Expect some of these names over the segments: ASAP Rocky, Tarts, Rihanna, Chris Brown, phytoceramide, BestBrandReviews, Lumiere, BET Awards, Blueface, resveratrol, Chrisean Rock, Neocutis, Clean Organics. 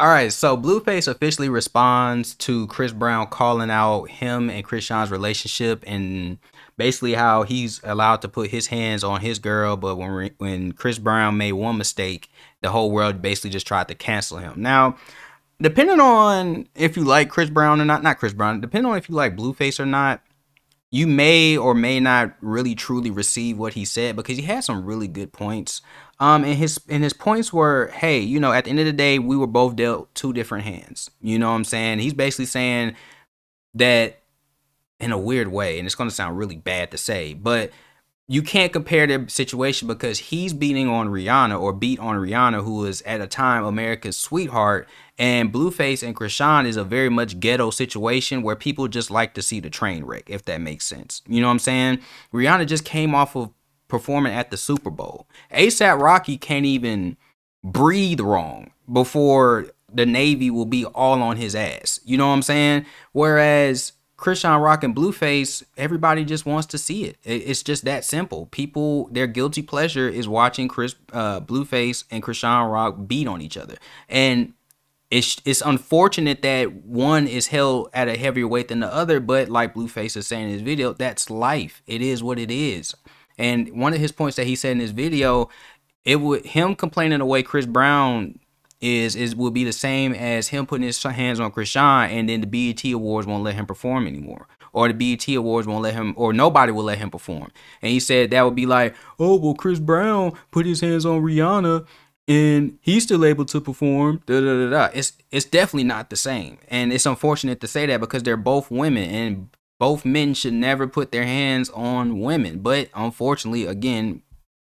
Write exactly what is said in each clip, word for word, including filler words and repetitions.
All right, so Blueface officially responds to Chris Brown calling out him and Chrisean's relationship and basically how he's allowed to put his hands on his girl, but when when Chris Brown made one mistake, the whole world basically just tried to cancel him. Now, depending on if you like Chris Brown or not, not Chris Brown, depending on if you like Blueface or not, you may or may not really truly receive what he said, because he had some really good points. Um, and his and his points were, hey, you know, at the end of the day, we were both dealt two different hands. You know what I'm saying? He's basically saying that in a weird way, and it's going to sound really bad to say, but you can't compare their situation because he's beating on Rihanna or beat on Rihanna, who is at a time America's sweetheart, and Blueface and Chrisean is a very much ghetto situation where people just like to see the train wreck, if that makes sense. You know what I'm saying? Rihanna just came off of performing at the Super Bowl. ASAP Rocky can't even breathe wrong before the Navy will be all on his ass. You know what I'm saying? Whereas Chrisean Rock and Blueface, everybody just wants to see it. It's just that simple. People, their guilty pleasure is watching Chris, uh, Blueface and Chrisean Rock beat on each other. And it's, it's unfortunate that one is held at a heavier weight than the other, but like Blueface is saying in his video, that's life. It is what it is. And one of his points that he said in his video, it would him complaining away Chris Brown is is will be the same as him putting his hands on Chrisean, and then the B E T Awards won't let him perform anymore, or the B E T Awards won't let him, or nobody will let him perform. And he said that would be like, oh, well, Chris Brown put his hands on Rihanna and he's still able to perform, da, da, da, da. It's, it's definitely not the same. And it's unfortunate to say that because they're both women, and both men should never put their hands on women. But unfortunately, again,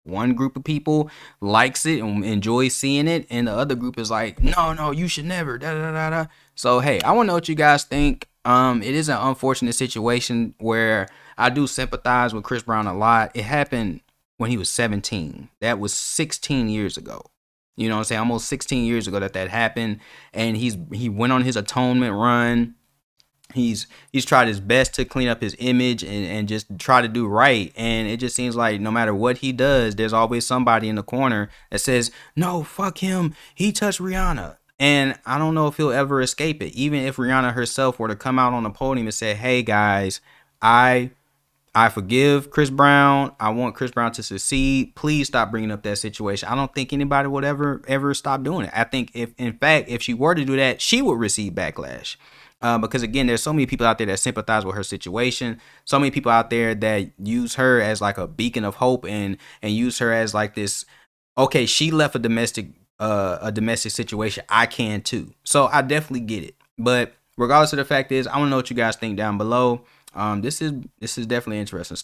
one group of people likes it and enjoys seeing it, and the other group is like, no, no, you should never, da, da, da, da. So, hey, I want to know what you guys think. Um, it is an unfortunate situation where I do sympathize with Chris Brown a lot. It happened when he was seventeen. That was sixteen years ago. You know what I'm saying? Almost sixteen years ago that that happened, and he's he went on his atonement run. He's he's tried his best to clean up his image and, and just try to do right. And it just seems like no matter what he does, there's always somebody in the corner that says, no, fuck him. He touched Rihanna. And I don't know if he'll ever escape it. Even if Rihanna herself were to come out on the podium and say, hey, guys, I I forgive Chris Brown. I want Chris Brown to succeed. Please stop bringing up that situation. I don't think anybody would ever, ever stop doing it. I think if, in fact, if she were to do that, she would receive backlash. Uh, because, again, there's so many people out there that sympathize with her situation. So many people out there that use her as like a beacon of hope and and use her as like this. OK, she left a domestic uh, a domestic situation. I can, too. So I definitely get it. But regardless of the fact is, I want to know what you guys think down below. Um, this is this is definitely interesting.